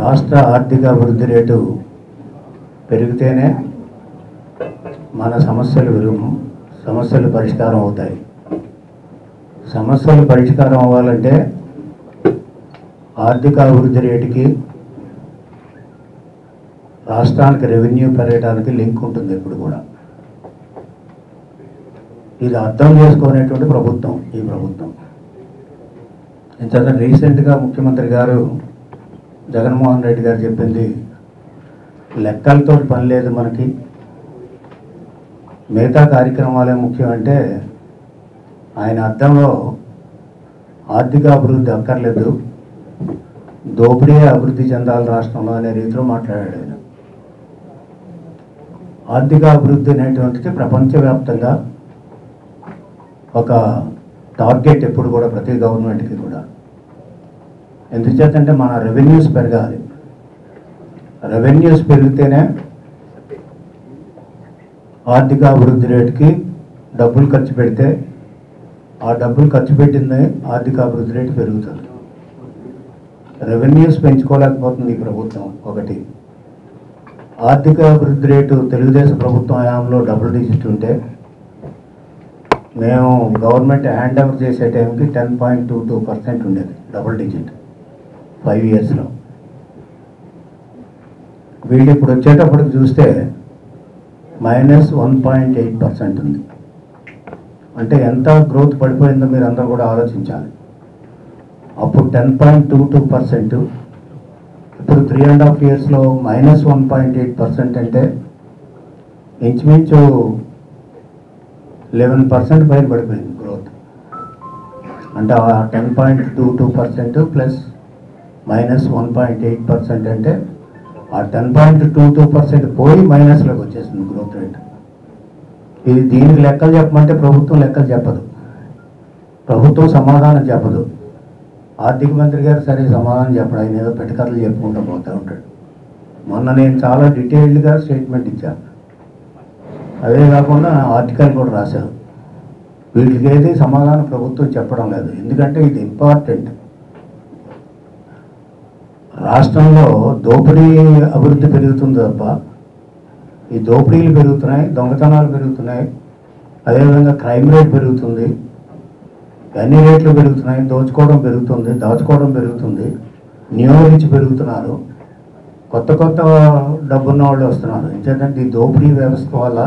రాష్ట్ర ఆర్థిక వృద్ధి రేటు పెరిగితేనే మన సమస్యలు విరుము సమస్యలు పరిష్కారం అవుతాయి. సమస్యలు పరిష్కారం అవ్వాలంటే ఆర్థిక అభివృద్ధి రేటుకి రాష్ట్రానికి రెవెన్యూ పెరగడానికి లింక్ ఉంటుంది. ఇప్పుడు కూడా ఇది అర్థం చేసుకునేటువంటి ప్రభుత్వం ఈ ప్రభుత్వం. ఇంత రీసెంట్గా ముఖ్యమంత్రి గారు జగన్మోహన్ రెడ్డి గారు చెప్పింది లెక్కలతో పని లేదు, మనకి మిగతా కార్యక్రమాలే ముఖ్యమంటే ఆయన అర్థంలో ఆర్థిక అభివృద్ధి అక్కర్లేదు, దోపిడీ అభివృద్ధి చెందాలి రాష్ట్రంలో అనే రీతిలో మాట్లాడాడు ఆయన. ఆర్థిక అభివృద్ధి అనేటువంటిది ప్రపంచవ్యాప్తంగా ఒక టార్గెట్ ఎప్పుడు కూడా ప్రతి గవర్నమెంట్కి కూడా. ఎందుచేతంటే మన రెవెన్యూస్ పెరగాలి, రెవెన్యూస్ పెరిగితేనే ఆర్థిక అభివృద్ధి రేటుకి డబ్బులు ఖర్చు పెడితే ఆ డబ్బులు ఖర్చు పెట్టింది ఆర్థిక అభివృద్ధి రేటు పెరుగుతుంది. రెవెన్యూస్ పెంచుకోలేకపోతుంది ఈ ప్రభుత్వం ఒకటి. ఆర్థిక అభివృద్ధి రేటు తెలుగుదేశం ప్రభుత్వం హయాంలో డబుల్ డిజిట్ ఉంటే మేము గవర్నమెంట్ హ్యాండ్ ఓవర్ చేసే టైంకి 10.22% ఉండేది డబుల్ డిజిట్ 5 yearsలో. వీళ్ళు ఇప్పుడు వచ్చేటప్పటికి చూస్తే -1.8% ఉంది. అంటే ఎంత గ్రోత్ పడిపోయిందో మీరు అందరూ కూడా ఆలోచించాలి. అప్పుడు 10.22%, ఇప్పుడు 3.5 yearsలో -1.8% అంటే ఇంచుమించు 11% పైన పడిపోయింది గ్రోత్. అంటే 10.22% ప్లస్ -1.8% అంటే ఆ 10.22% పోయి మైనస్లోకి వచ్చేసింది గ్రోత్ రేట్. ఇది దీనికి లెక్కలు చెప్పమంటే ప్రభుత్వం లెక్కలు చెప్పదు, ప్రభుత్వం సమాధానం చెప్పదు. ఆర్థిక మంత్రి గారు సరే సమాధానం చెప్పడం, ఆయన ఏదో పెట్టకర్లు చెప్పుకుంటూ పోతూ ఉంటాడు. మొన్న నేను చాలా డీటెయిల్డ్గా స్టేట్మెంట్ ఇచ్చాను. అదే కాకుండా ఆర్టికల్ కూడా రాశారు. వీటికి ఏది సమాధానం ప్రభుత్వం చెప్పడం లేదు, ఎందుకంటే ఇది ఇంపార్టెంట్. రాష్ట్రంలో దోపిడీ అభివృద్ధి పెరుగుతుంది తప్ప, ఈ దోపిడీలు పెరుగుతున్నాయి, దొంగతనాలు పెరుగుతున్నాయి, అదేవిధంగా క్రైమ్ రేట్ పెరుగుతుంది, అన్ని రేట్లు పెరుగుతున్నాయి, దోచుకోవడం పెరుగుతుంది, దాచుకోవడం పెరుగుతుంది, నియోగించి పెరుగుతున్నారు, కొత్త కొత్త డబ్బున్న వాళ్ళు వస్తున్నారు. ఎందుకంటే ఈ దోపిడీ వ్యవస్థ వల్ల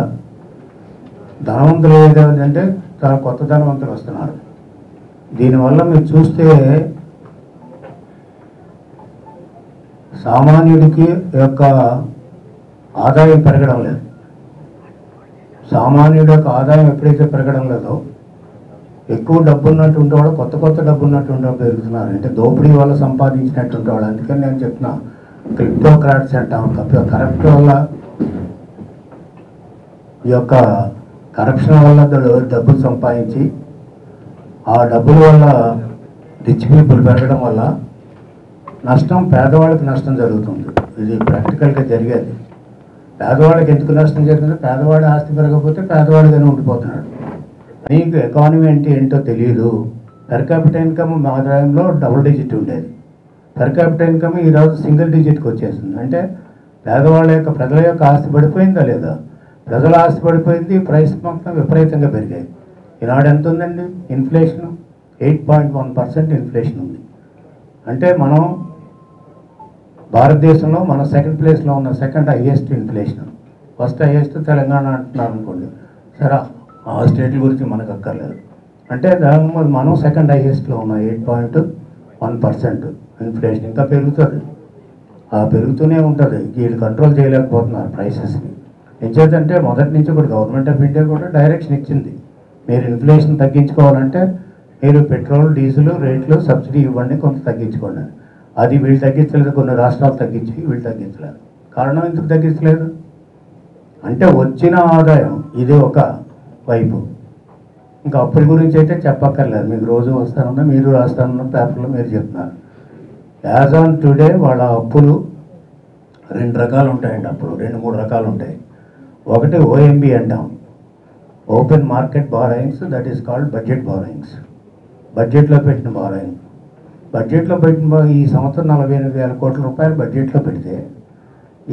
ధనవంతులు ఏదంటే చాలా కొత్త ధనవంతులు వస్తున్నారు. దీనివల్ల మీరు చూస్తే సామాన్యుడికి యొక్క ఆదాయం పెరగడం లేదు. సామాన్యుడి యొక్క ఆదాయం ఎప్పుడైతే పెరగడం లేదో, ఎక్కువ డబ్బు ఉన్నటువంటి వాడు కొత్త కొత్త డబ్బు ఉన్నటువంటి వాడు పెరుగుతున్నారు. అంటే దోపిడీ వల్ల సంపాదించినటువంటి వాడు. అందుకని నేను చెప్తున్నా క్రిప్టోక్రాట్స్ అంటాం. కరప్ట్ వల్ల, ఈ యొక్క కరప్షన్ వల్ల డబ్బులు సంపాదించి ఆ డబ్బుల వల్ల రిచ్ పీపుల్ పెరగడం వల్ల నష్టం పేదవాళ్ళకి నష్టం జరుగుతుంది. ఇది ప్రాక్టికల్గా జరిగేది. పేదవాళ్ళకి ఎందుకు నష్టం జరిగిందో, పేదవాడి ఆస్తి పెరగకపోతే పేదవాడిగానే ఉండిపోతున్నాడు. నీకు ఎకానమీ అంటే ఏంటో తెలియదు. పర్ క్యాపిటల్ ఇన్కమ్ మా ఆదాయంలో డబుల్ డిజిట్ ఉండేది. పర్ క్యాపిటల్ ఇన్కమ్ ఈరోజు సింగిల్ డిజిట్కి వచ్చేసింది. అంటే పేదవాళ్ళ యొక్క ప్రజల యొక్క ఆస్తి పడిపోయిందా లేదా? ప్రజల ఆస్తి పడిపోయింది, ప్రైస్ మాత్రం విపరీతంగా పెరిగాయి. ఈనాడు ఎంత ఉందండి ఇన్ఫ్లేషన్? 8.1% ఇన్ఫ్లేషన్ ఉంది. అంటే మనం భారతదేశంలో మన సెకండ్ ప్లేస్లో ఉన్న second highest inflation. First highest Telangana అంటున్నారు అనుకోండి. సరే ఆ స్టేట్ల గురించి మనకు అక్కర్లేదు. అంటే మనం సెకండ్ హైయెస్ట్లో ఉన్నాం 8.1% ఇన్ఫ్లేషన్. ఇంకా పెరుగుతుంది, ఆ పెరుగుతూనే ఉంటుంది. వీళ్ళు కంట్రోల్ చేయలేకపోతున్నారు ప్రైసెస్ని. ఎంచేతంటే మొదటి నుంచి కూడా గవర్నమెంట్ ఆఫ్ ఇండియా కూడా డైరెక్షన్ ఇచ్చింది, మీరు ఇన్ఫ్లేషన్ తగ్గించుకోవాలంటే మీరు పెట్రోల్ డీజిల్ రేట్లు సబ్సిడీ ఇవ్వండి, కొంత తగ్గించుకోండి. అది వీళ్ళు తగ్గించలేదు, కొన్ని రాష్ట్రాలు తగ్గించి వీళ్ళు తగ్గించలేదు. కారణం ఎందుకు తగ్గించలేదు అంటే వచ్చిన ఆదాయం ఇది ఒక వైపు. ఇంకా అప్పుల గురించి అయితే చెప్పక్కర్లేదు, మీకు రోజు వస్తానన్నా మీరు రాస్తానన్న పేపర్లో మీరు చెప్తున్నారు. యాజ్ ఆన్ టుడే వాళ్ళ అప్పులు 2 రకాలు ఉంటాయండి. అప్పులు 2-3 రకాలు ఉంటాయి. ఒకటి ఓఎంబి అంటాం, open market borrowings, that is called budget borrowings, బడ్జెట్లో పెట్టిన బారోయింగ్. बడ్జెట్ లో పెట్టిన ఈ సంవత్సరం 48000 కోట్ల రూపాయలు బడ్జెట్ లో పెడితే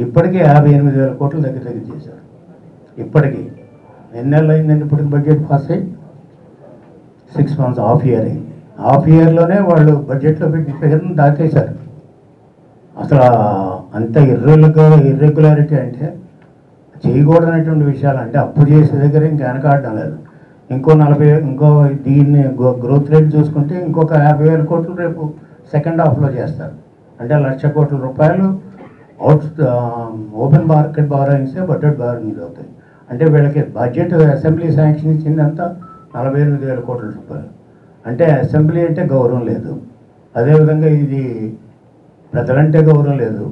ఇప్పటికే 58000 కోట్ల దగ్గర చేశారు. ఇప్పటికి ఎన్నెళ్ళు అయిందండి ఇప్పుడు బడ్జెట్ పాస్ అయ్యి? 6 మంత్స్ హాఫ్ ఇయర్ అయింది. హాఫ్ ఇయర్ లోనే వాళ్ళు బడ్జెట్ లో పెట్టిన దాచేశారు. అసలు అంత ఇర్రెగ్యులారిటీ అంటే చేయకూడనటువంటి విషయాలు అంటే అప్పు చేసే దగ్గర ఇంకా వెనకాడడం లేదు. ఇంకో 40 ఇంకో దీన్ని గ్రోత్ రేట్ చూసుకుంటే ఇంకొక 50000 కోట్లు రేపు సెకండ్ హాఫ్లో చేస్తారు. అంటే 1,00,000 కోట్ల రూపాయలు అవుట్ ఓపెన్ మార్కెట్ బారోయింగ్సే బడ్జెట్ బారోయింగ్స్ అవుతాయి. అంటే వీళ్ళకి బడ్జెట్ అసెంబ్లీ శాంక్షన్ ఇచ్చిందంతా 48000 కోట్ల రూపాయలు. అంటే అసెంబ్లీ అంటే గౌరవం లేదు, అదేవిధంగా ఇది ప్రజలంటే గౌరవం లేదు,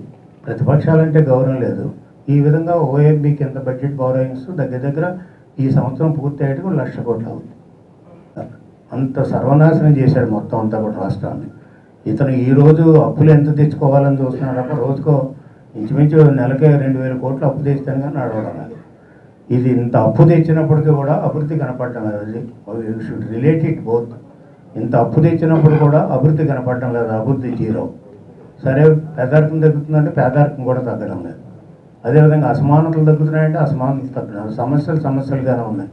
ప్రతిపక్షాలంటే గౌరవం లేదు. ఈ విధంగా OMB కింద బడ్జెట్ బారోయింగ్స్ దగ్గర దగ్గర ఈ సంవత్సరం పూర్తి అయ్యేటప్పుడు 1,00,000 కోట్లు అవుతుంది. అంత సర్వనాశనం చేశాడు మొత్తం అంతా కూడా రాష్ట్రాన్ని. ఇతను ఈరోజు అప్పులు ఎంత తెచ్చుకోవాలని చూస్తున్నాడు తప్ప రోజుకో ఇంచుమించు నెలకే 2000 కోట్లు అప్పు తెచ్చాను కానీ నడవడం. ఇది ఇంత అప్పు తెచ్చినప్పటికీ కూడా అభివృద్ధి కనపడటం లేదు. You should relate it both. ఇంత అప్పు తెచ్చినప్పుడు కూడా అభివృద్ధి కనపడటం లేదు, అభివృద్ధి జీరో. సరే పేదరికం తగ్గుతుందంటే పేదరికం కూడా తగ్గడం లేదు, అదేవిధంగా అసమానతలు తగ్గుతున్నాయంటే అసమానతలు తగ్గడం, సమస్యలుగానే ఉన్నాయి.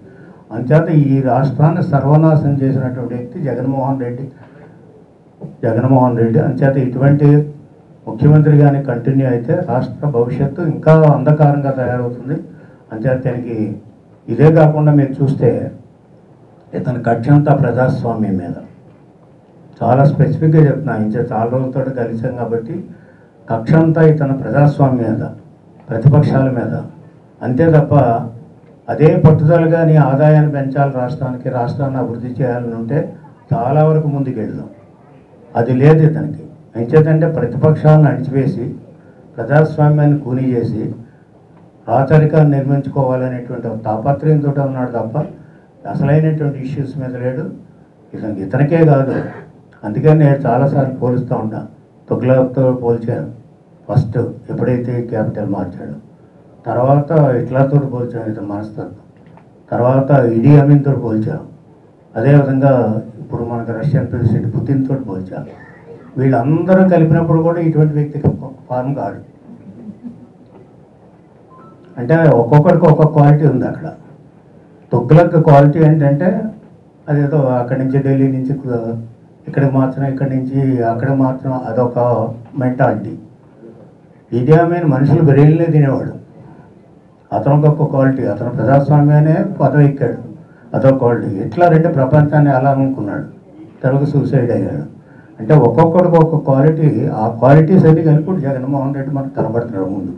అంచేత ఈ రాష్ట్రాన్ని సర్వనాశనం చేసినటువంటి వ్యక్తి జగన్మోహన్ రెడ్డి. అంచేత ఇటువంటి ముఖ్యమంత్రి కానీ కంటిన్యూ అయితే రాష్ట్ర భవిష్యత్తు ఇంకా అంధకారంగా తయారవుతుంది. అంచేత దానికి ఇదే కాకుండా మీరు చూస్తే ఇతని కక్షంతా ప్రజాస్వామ్యం మీద. చాలా స్పెసిఫిక్గా చెప్తున్నాను, ఇంచే చాలా రోజులతో కలిసాం కాబట్టి కక్షంతా ఇతను ప్రజాస్వామ్యం మీద, ప్రతిపక్షాల మీద అంతే తప్ప. అదే పట్టుదలగా నీ ఆదాయాన్ని పెంచాలి, రాష్ట్రాన్ని అభివృద్ధి చేయాలని ఉంటే చాలా వరకు ముందుకు వెళ్దాం, అది లేదు ఇతనికి. ఎంచేతంటే ప్రతిపక్షాలను అణిచివేసి ప్రజాస్వామ్యాన్ని కూని చేసి రాచరికాన్ని నిర్మించుకోవాలనేటువంటి తాపత్రయంతో ఉన్నాడు తప్ప అసలైనటువంటి ఇష్యూస్ మీద లేడు. ఇతనికే కాదు, అందుకని నేను చాలాసార్లు పోలుస్తూ ఉంటాను. తుగ్లక్తో పోల్చాను ఫస్ట్, ఎప్పుడైతే క్యాపిటల్ మార్చాడు, తర్వాత హిట్లాతో పోల్చాం ఇతను మనస్తత్వం, తర్వాత ఇడీ అమీన్తో పోల్చాం, అదేవిధంగా ఇప్పుడు మనకు రష్యన్ ప్రెసిడెంట్ పుతిన్తో పోల్చాం. వీళ్ళందరూ కలిపినప్పుడు కూడా ఇటువంటి వ్యక్తికి ఫామ్ కాదు. అంటే ఒక్కొక్కడికి ఒక్కొక్క క్వాలిటీ ఉంది. అక్కడ తుగ్లక్ క్వాలిటీ ఏంటంటే అదేదో అక్కడి నుంచి ఢిల్లీ నుంచి ఇక్కడికి మార్చడం, ఇక్కడి నుంచి అక్కడ మార్చడం, అదొక మెంటాలిటీ. ఇదే ఆమెను మనుషులు బ్రెయిన్లే తినేవాడు. అతను ఒక క్వాలిటీ, అతను ప్రజాస్వామ్యాన్ని పదవి ఎక్కాడు, అదొక క్వాలిటీ. ఇట్లా రెండు ప్రపంచాన్ని అలా అనుకున్నాడు, తెలుగు సూసైడ్ అయ్యాడు. అంటే ఒక్కొక్కడికి ఒక్కొక్క క్వాలిటీ, ఆ క్వాలిటీస్ అన్ని కలిపి జగన్మోహన్ రెడ్డి మనకు కనబడుతున్నాడు ముందు.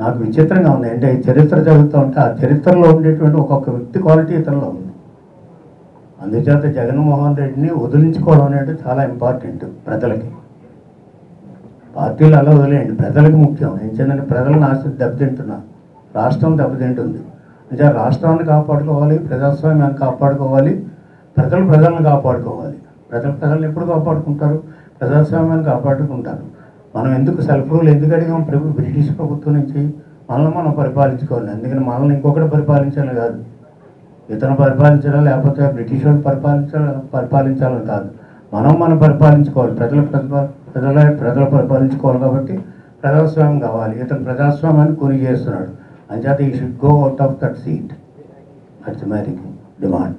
నాకు విచిత్రంగా ఉంది అంటే చరిత్ర చదువుతూ ఉంటే ఆ చరిత్రలో ఉండేటువంటి ఒక్కొక్క వ్యక్తి క్వాలిటీ ఇతనిలో ఉంది. అందుచేత జగన్మోహన్ రెడ్డిని వదిలించుకోవడం అనేది చాలా ఇంపార్టెంట్. ప్రజలకి, పార్టీలు అలా వదిలేయండి, ప్రజలకు ముఖ్యం. ఏంటంటే ప్రజలను ఆశ దెబ్బతింటున్నారు, రాష్ట్రం దెబ్బతింటుంది. అంటే రాష్ట్రాన్ని కాపాడుకోవాలి, ప్రజాస్వామ్యాన్ని కాపాడుకోవాలి, ప్రజలను కాపాడుకోవాలి. ప్రజలు ఎప్పుడు కాపాడుకుంటారు? ప్రజాస్వామ్యాన్ని కాపాడుకుంటారు. మనం ఎందుకు సెల్ఫ్ రూల్ ఎందుకు అడిగాం? బ్రిటిష్ ప్రభుత్వం నుంచి మనల్ని మనం పరిపాలించుకోవాలి, అందుకని మనల్ని ఇంకొకటి పరిపాలించాలని కాదు, ఇతను పరిపాలించాలా లేకపోతే బ్రిటిష్ వాళ్ళు పరిపాలించాలని కాదు, మనం పరిపాలించుకోవాలి. ప్రజలు పరిపాలించుకోవాలి కాబట్టి ప్రజాస్వామ్యం కావాలి. ఇతను ప్రజాస్వామ్యాన్ని కొని చేస్తున్నాడు. అంచేత ఈ should go out of that seat. That's my demand.